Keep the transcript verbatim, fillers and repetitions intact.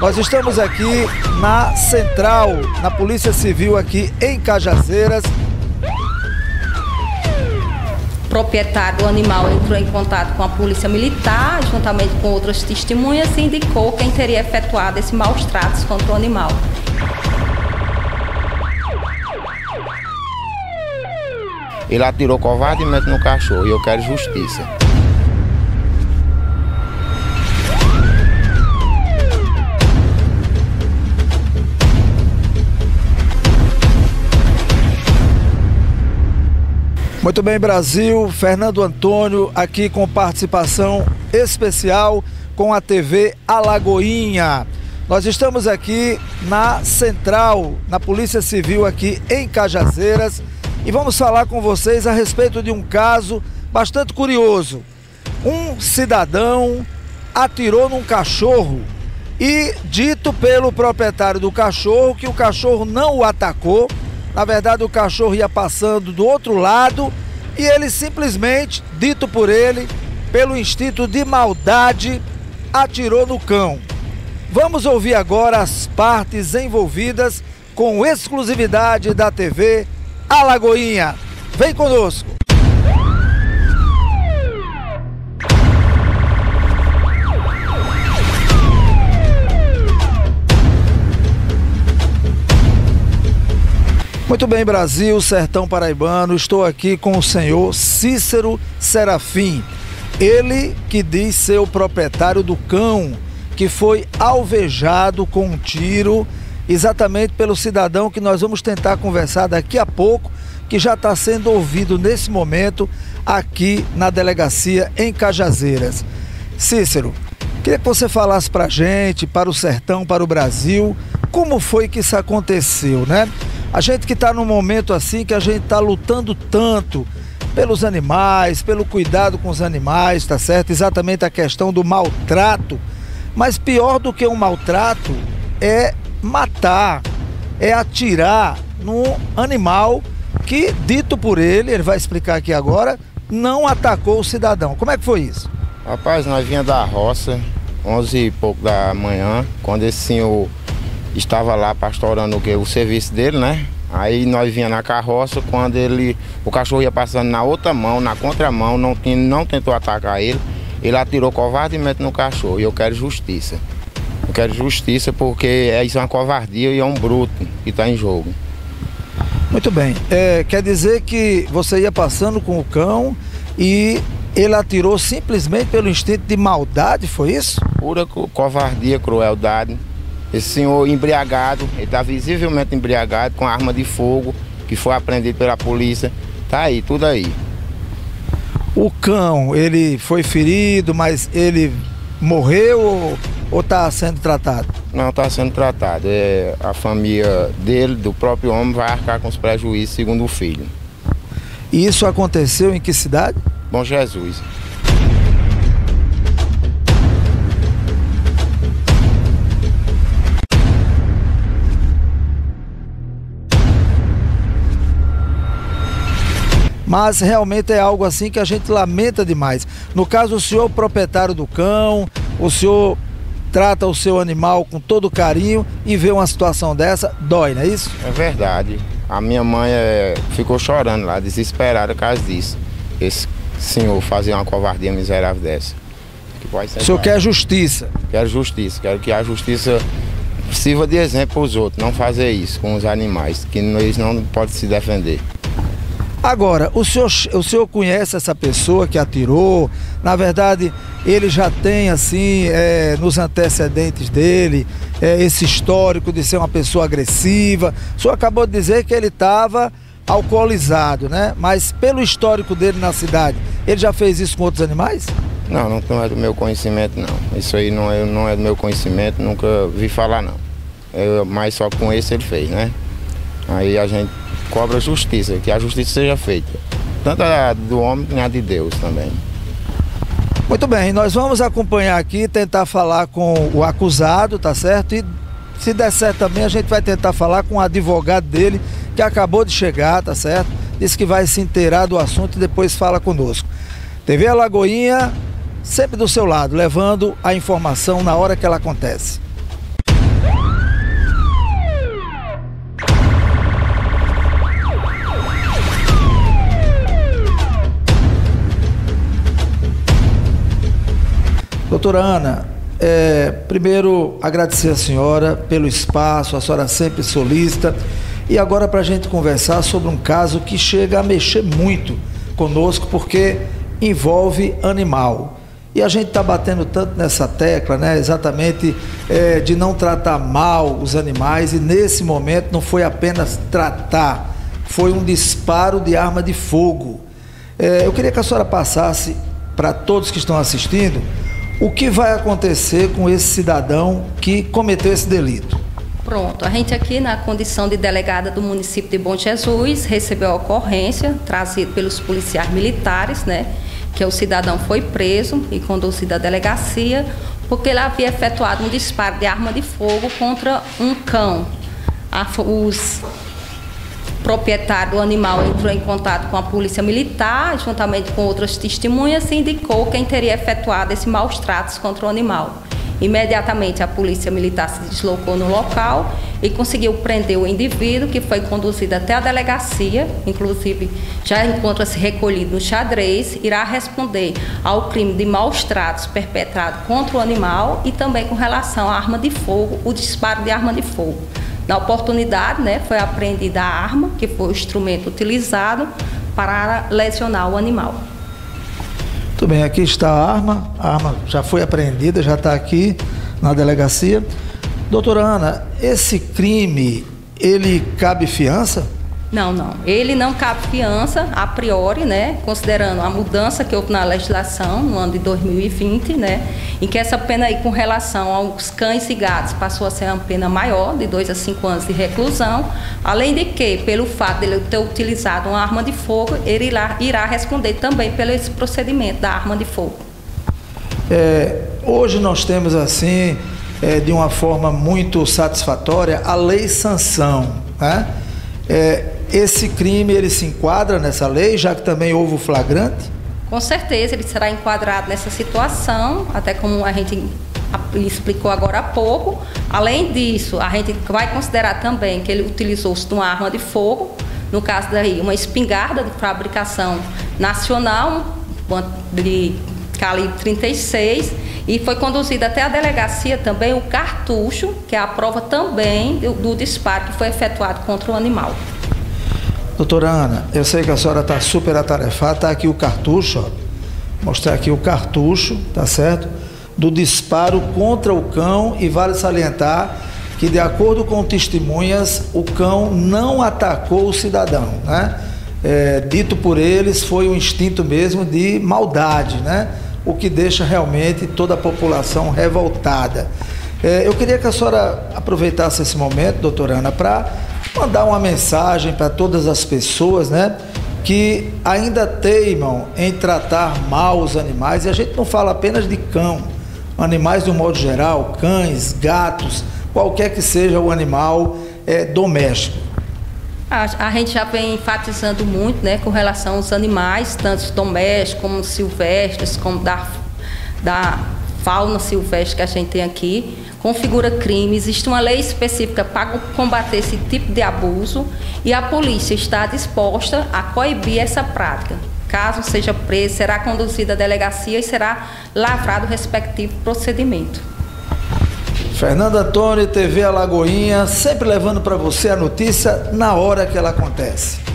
Nós estamos aqui na Central, na Polícia Civil aqui em Cajazeiras. O proprietário do animal entrou em contato com a polícia militar, juntamente com outras testemunhas, e indicou quem teria efetuado esses maus tratos contra o animal. Ele atirou covardemente no cachorro e eu quero justiça. Muito bem, Brasil, Fernando Antônio aqui com participação especial com a T V Alagoinha. Nós estamos aqui na Central, na Polícia Civil aqui em Cajazeiras, e vamos falar com vocês a respeito de um caso bastante curioso. Um cidadão atirou num cachorro e dito pelo proprietário do cachorro que o cachorro não o atacou. Na verdade, o cachorro ia passando do outro lado e ele simplesmente, dito por ele, pelo instinto de maldade, atirou no cão. Vamos ouvir agora as partes envolvidas com exclusividade da T V Alagoinha. Vem conosco! Muito bem, Brasil, Sertão Paraibano, estou aqui com o senhor Cícero Serafim. Ele que diz ser o proprietário do cão, que foi alvejado com um tiro, exatamente pelo cidadão que nós vamos tentar conversar daqui a pouco, que já está sendo ouvido nesse momento aqui na delegacia em Cajazeiras. Cícero, queria que você falasse para a gente, para o Sertão, para o Brasil, como foi que isso aconteceu, né? A gente que está num momento assim, que a gente está lutando tanto pelos animais, pelo cuidado com os animais, tá certo? Exatamente a questão do maltrato. Mas pior do que um maltrato é matar, é atirar num animal que, dito por ele, ele vai explicar aqui agora, não atacou o cidadão. Como é que foi isso? Rapaz, nós vinha da roça, onze e pouco da manhã, quando esse senhor estava lá pastorando o, que, o serviço dele, né? Aí nós vinha na carroça, quando ele, o cachorro ia passando na outra mão, na contramão, não, tinha, não tentou atacar ele, ele atirou covardemente no cachorro. E eu quero justiça. Eu quero justiça porque isso é uma covardia e é um bruto que está em jogo. Muito bem. É, quer dizer que você ia passando com o cão e ele atirou simplesmente pelo instinto de maldade, foi isso? Pura co- covardia, crueldade. Esse senhor embriagado, ele está visivelmente embriagado, com arma de fogo, que foi apreendido pela polícia. Tá aí, tudo aí. O cão, ele foi ferido, mas ele morreu ou está sendo tratado? Não, está sendo tratado. É, a família dele, do próprio homem, vai arcar com os prejuízos, segundo o filho. E isso aconteceu em que cidade? Bom Jesus. Mas realmente é algo assim que a gente lamenta demais. No caso, o senhor é o proprietário do cão, o senhor trata o seu animal com todo carinho e vê uma situação dessa, dói, não é isso? É verdade. A minha mãe é, ficou chorando lá, desesperada por causa disso. Esse senhor fazer uma covardia miserável dessa. Que pode ser o senhor grave. Quer justiça? Quero justiça. Quero que a justiça sirva de exemplo para os outros. Não fazer isso com os animais, que eles não podem se defender. Agora, o senhor, o senhor conhece essa pessoa que atirou? Na verdade, ele já tem, assim, é, nos antecedentes dele, é, esse histórico de ser uma pessoa agressiva. O senhor acabou de dizer que ele estava alcoolizado, né? Mas pelo histórico dele na cidade, ele já fez isso com outros animais? Não, não, não é do meu conhecimento, não. Isso aí não é, não é do meu conhecimento, nunca vi falar, não. Eu, mas só com esse ele fez, né? Aí a gente cobra justiça, que a justiça seja feita, tanto a do homem como a de Deus também. Muito bem, nós vamos acompanhar aqui, tentar falar com o acusado, tá certo? E se der certo também, a gente vai tentar falar com o advogado dele, que acabou de chegar, tá certo? Disse que vai se inteirar do assunto e depois fala conosco. T V Alagoinha, sempre do seu lado, levando a informação na hora que ela acontece. Doutora Ana, é, primeiro agradecer a senhora pelo espaço, a senhora sempre solista. E agora para a gente conversar sobre um caso que chega a mexer muito conosco, porque envolve animal. E a gente está batendo tanto nessa tecla, né, exatamente, é, de não tratar mal os animais. E nesse momento não foi apenas tratar, foi um disparo de arma de fogo. É, eu queria que a senhora passasse para todos que estão assistindo o que vai acontecer com esse cidadão que cometeu esse delito. Pronto, a gente aqui na condição de delegada do município de Bom Jesus recebeu a ocorrência trazida pelos policiais militares, né, que o cidadão foi preso e conduzido à delegacia porque ele havia efetuado um disparo de arma de fogo contra um cão. A, os proprietário do animal entrou em contato com a polícia militar, juntamente com outras testemunhas, e indicou quem teria efetuado esses maus tratos contra o animal. Imediatamente a polícia militar se deslocou no local e conseguiu prender o indivíduo, que foi conduzido até a delegacia, inclusive já encontra-se recolhido no xadrez, irá responder ao crime de maus tratos perpetrado contra o animal e também com relação à arma de fogo, o disparo de arma de fogo. Na oportunidade, né, foi apreendida a arma, que foi o instrumento utilizado para lesionar o animal. Muito bem, aqui está a arma. A arma já foi apreendida, já está aqui na delegacia. Doutora Ana, esse crime, ele cabe fiança? Não, não. Ele não cabe fiança, a priori, né, considerando a mudança que houve na legislação no ano de dois mil e vinte, né, em que essa pena aí com relação aos cães e gatos passou a ser uma pena maior, de dois a cinco anos de reclusão, além de que, pelo fato de ele ter utilizado uma arma de fogo, ele irá, irá responder também pelo esse procedimento da arma de fogo. É, hoje nós temos, assim, é, de uma forma muito satisfatória, a lei sanção, né? É, esse crime, ele se enquadra nessa lei, já que também houve o flagrante? Com certeza, ele será enquadrado nessa situação, até como a gente explicou agora há pouco. Além disso, a gente vai considerar também que ele utilizou-se de uma arma de fogo, no caso daí, uma espingarda de fabricação nacional, de calibre trinta e seis, e foi conduzido até a delegacia também o cartucho, que é a prova também do, do disparo que foi efetuado contra o animal. Doutora Ana, eu sei que a senhora está super atarefada, está aqui o cartucho, ó. Vou mostrar aqui o cartucho, tá certo? Do disparo contra o cão, e vale salientar que, de acordo com testemunhas, o cão não atacou o cidadão, né? É, dito por eles, foi um instinto mesmo de maldade, né? O que deixa realmente toda a população revoltada. É, eu queria que a senhora aproveitasse esse momento, doutora Ana, para mandar uma mensagem para todas as pessoas, né, que ainda teimam em tratar mal os animais. E a gente não fala apenas de cão, animais de um modo geral, cães, gatos, qualquer que seja o animal é, doméstico. A gente já vem enfatizando muito, né, com relação aos animais, tanto domésticos como silvestres, como da, da fauna silvestre que a gente tem aqui, configura crime. Existe uma lei específica para combater esse tipo de abuso e a polícia está disposta a coibir essa prática. Caso seja preso, será conduzido à delegacia e será lavrado o respectivo procedimento. Fernanda Tone, T V Alagoinha, sempre levando para você a notícia na hora que ela acontece.